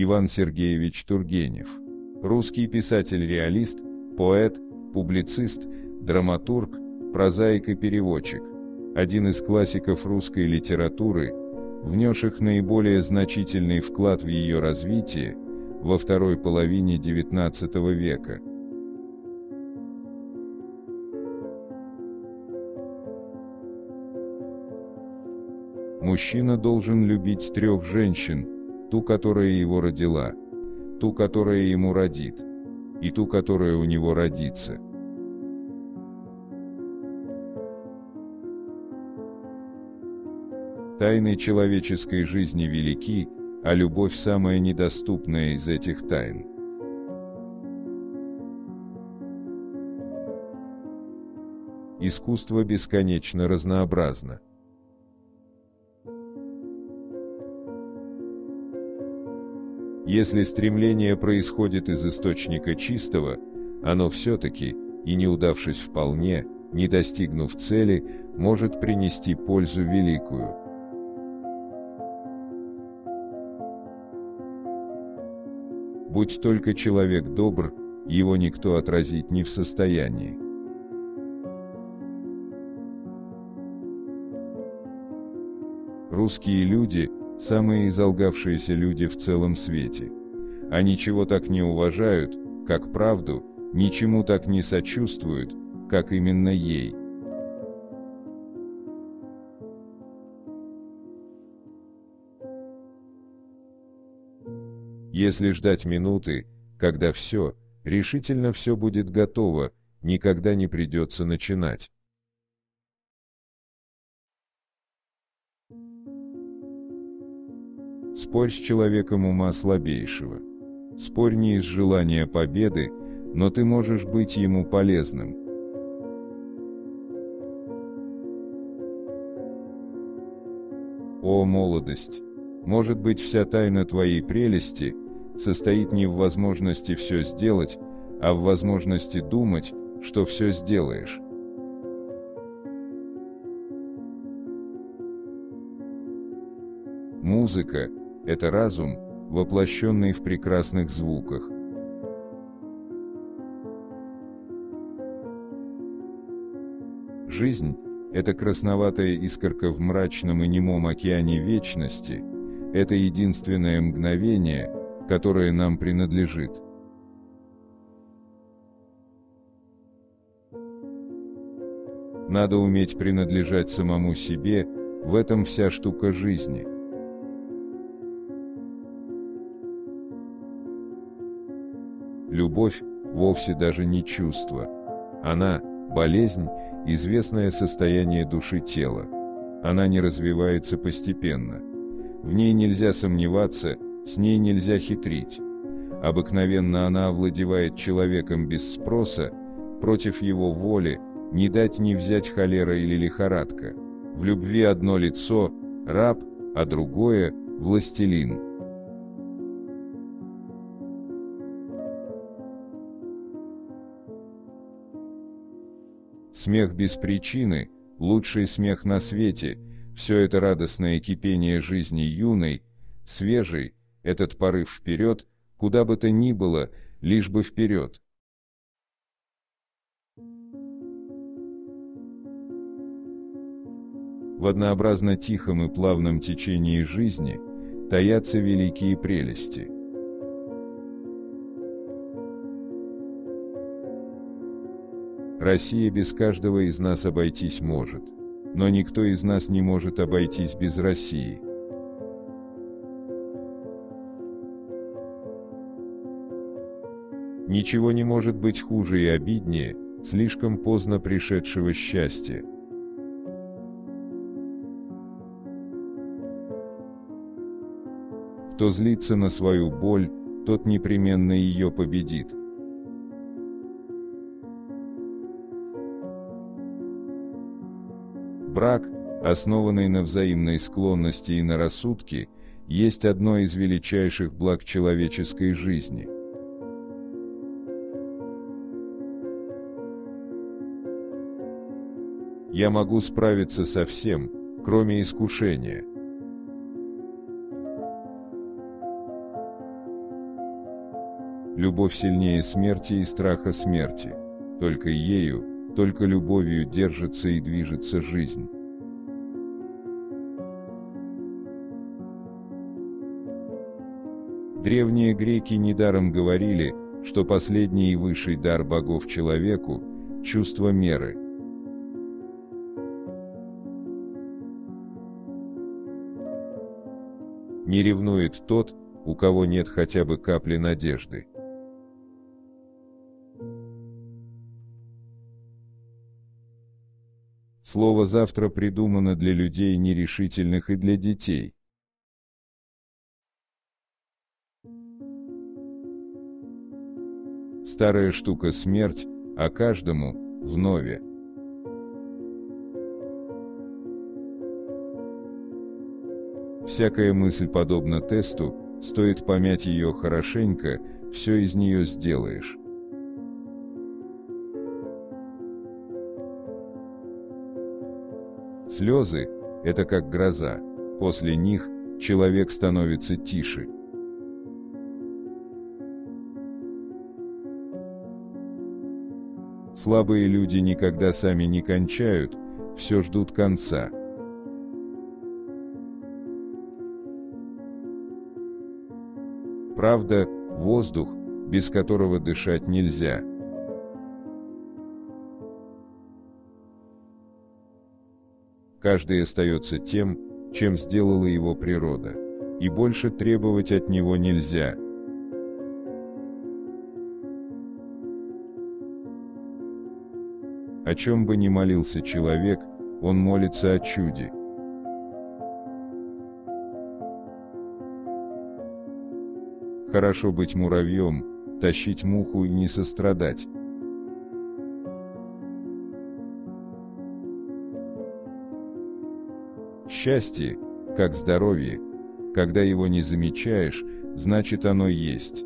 Иван Сергеевич Тургенев. Русский писатель-реалист, поэт, публицист, драматург, прозаик и переводчик. Один из классиков русской литературы, внесших наиболее значительный вклад в ее развитие во второй половине XIX века. Мужчина должен любить трех женщин: ту, которая его родила, ту, которая ему родит, и ту, которая у него родится. Тайны человеческой жизни велики, а любовь самая недоступная из этих тайн. Искусство бесконечно разнообразно. Если стремление происходит из источника чистого, оно все-таки, и не удавшись вполне, не достигнув цели, может принести пользу великую. Будь только человек добр, его никто отразить не в состоянии. Русские люди – самые изолгавшиеся люди в целом свете. Они чего так не уважают, как правду, ничему так не сочувствуют, как именно ей. Если ждать минуты, когда все, решительно все будет готово, никогда не придется начинать. Спорь с человеком ума слабейшего. Спорь не из желания победы, но ты можешь быть ему полезным. О, молодость! Может быть, вся тайна твоей прелести состоит не в возможности все сделать, а в возможности думать, что все сделаешь. Музыка – это разум, воплощенный в прекрасных звуках. Жизнь – это красноватая искорка в мрачном и немом океане вечности, это единственное мгновение, которое нам принадлежит. Надо уметь принадлежать самому себе, в этом вся штука жизни. Любовь вовсе даже не чувство. Она – болезнь, известное состояние души тела. Она не развивается постепенно. В ней нельзя сомневаться, с ней нельзя хитрить. Обыкновенно она овладевает человеком без спроса, против его воли, не дать не взять холера или лихорадка. В любви одно лицо – раб, а другое – властелин. Смех без причины – лучший смех на свете. Все это радостное кипение жизни юной, свежей, этот порыв вперед, куда бы то ни было, лишь бы вперед. В однообразно тихом и плавном течении жизни таятся великие прелести. Россия без каждого из нас обойтись может. Но никто из нас не может обойтись без России. Ничего не может быть хуже и обиднее, слишком поздно пришедшего счастья. Кто злится на свою боль, тот непременно ее победит. Брак, основанный на взаимной склонности и на рассудке, есть одно из величайших благ человеческой жизни. Я могу справиться со всем, кроме искушения. Любовь сильнее смерти и страха смерти. Только ею, только любовью держится и движется жизнь. Древние греки недаром говорили, что последний и высший дар богов человеку – чувство меры. Не ревнует тот, у кого нет хотя бы капли надежды. Слово «завтра» придумано для людей нерешительных и для детей. Старая штука смерть, а каждому вновь. Всякая мысль подобна тесту, стоит помять ее хорошенько, все из нее сделаешь. Слезы – это как гроза, после них человек становится тише. Слабые люди никогда сами не кончают, все ждут конца. Правда, воздух, без которого дышать нельзя. Каждый остается тем, чем сделала его природа, и больше требовать от него нельзя. О чем бы ни молился человек, он молится о чуде. Хорошо быть муравьем, тащить муху и не сострадать. Счастье, как здоровье, когда его не замечаешь, значит оно есть.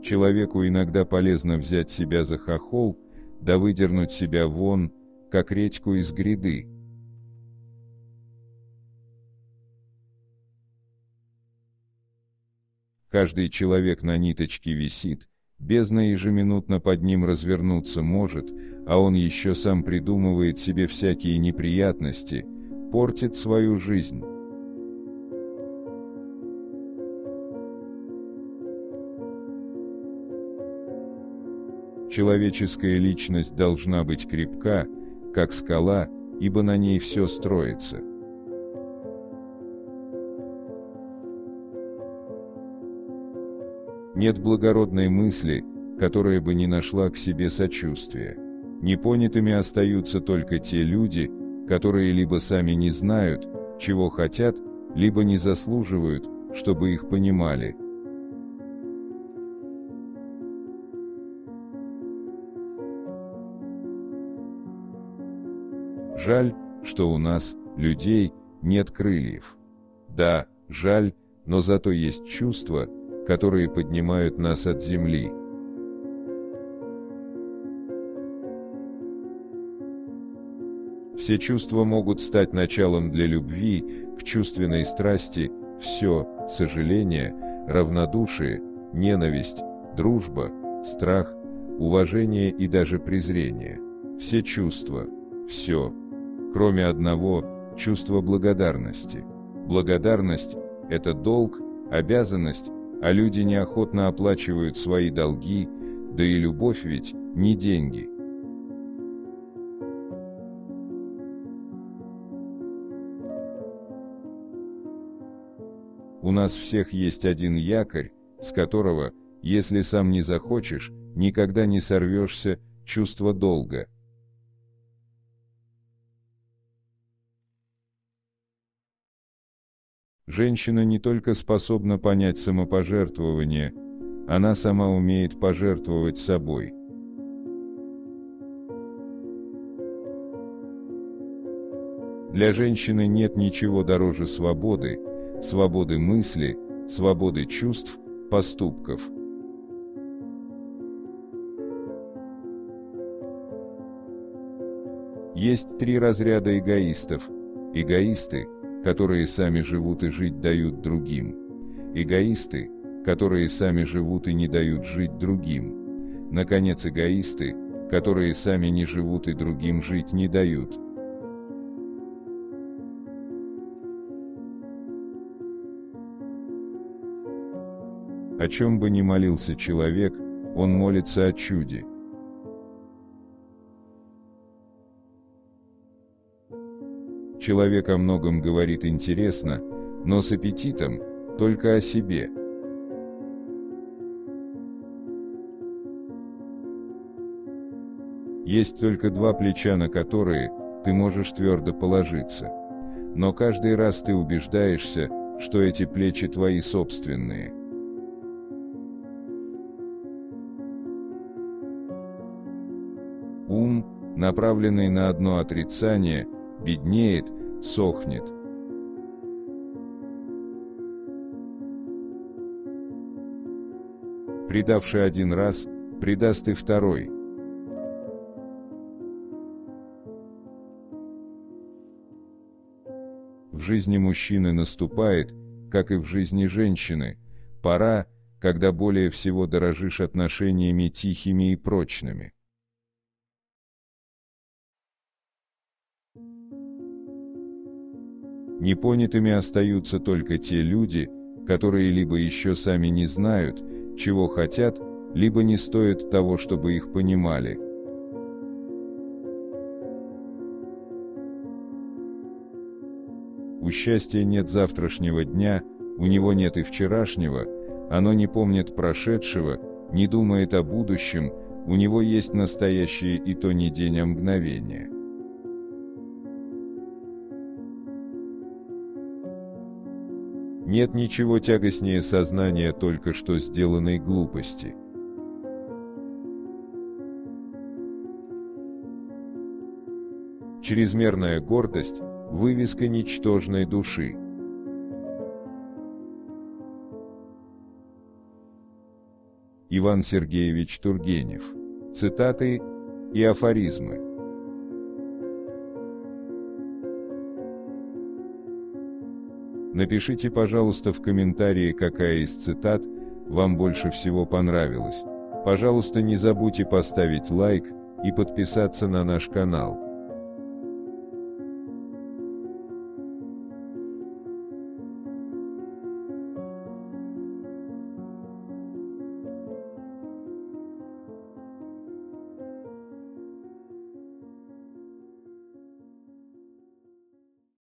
Человеку иногда полезно взять себя за хохол, да выдернуть себя вон, как редьку из гряды. Каждый человек на ниточке висит, бездна ежеминутно под ним развернуться может, а он еще сам придумывает себе всякие неприятности, портит свою жизнь. Человеческая личность должна быть крепка, как скала, ибо на ней все строится. Нет благородной мысли, которая бы не нашла к себе сочувствия. Непонятыми остаются только те люди, которые либо сами не знают, чего хотят, либо не заслуживают, чтобы их понимали. Жаль, что у нас, людей, нет крыльев. Да, жаль, но зато есть чувства, которые поднимают нас от земли. Все чувства могут стать началом для любви, к чувственной страсти, все, сожаление, равнодушие, ненависть, дружба, страх, уважение и даже презрение. Все чувства, все. Кроме одного, чувство благодарности. Благодарность – это долг, обязанность, а люди неохотно оплачивают свои долги, да и любовь ведь не деньги. У нас всех есть один якорь, с которого, если сам не захочешь, никогда не сорвешься, чувство долга. Женщина не только способна понять самопожертвование, она сама умеет пожертвовать собой. Для женщины нет ничего дороже свободы, свободы мысли, свободы чувств, поступков. Есть три разряда эгоистов. Эгоисты, которые сами живут и жить дают другим. Эгоисты, которые сами живут и не дают жить другим. Наконец, эгоисты, которые сами не живут и другим жить не дают. О чем бы ни молился человек, он молится о чуде. Человек о многом говорит интересно, но с аппетитом, только о себе. Есть только два плеча, на которые ты можешь твердо положиться. Но каждый раз ты убеждаешься, что эти плечи твои собственные. Ум, направленный на одно отрицание, беднеет, сохнет. Предавший один раз, предаст и второй. В жизни мужчины наступает, как и в жизни женщины, пора, когда более всего дорожишь отношениями тихими и прочными. Непонятыми остаются только те люди, которые либо еще сами не знают, чего хотят, либо не стоит того, чтобы их понимали. У счастья нет завтрашнего дня, у него нет и вчерашнего, оно не помнит прошедшего, не думает о будущем, у него есть настоящее и то не день, а мгновение. Нет ничего тягостнее сознания только что сделанной глупости. Чрезмерная гордость – вывеска ничтожной души. Иван Сергеевич Тургенев. Цитаты и афоризмы. Напишите, пожалуйста, в комментарии, какая из цитат вам больше всего понравилась. Пожалуйста, не забудьте поставить лайк и подписаться на наш канал.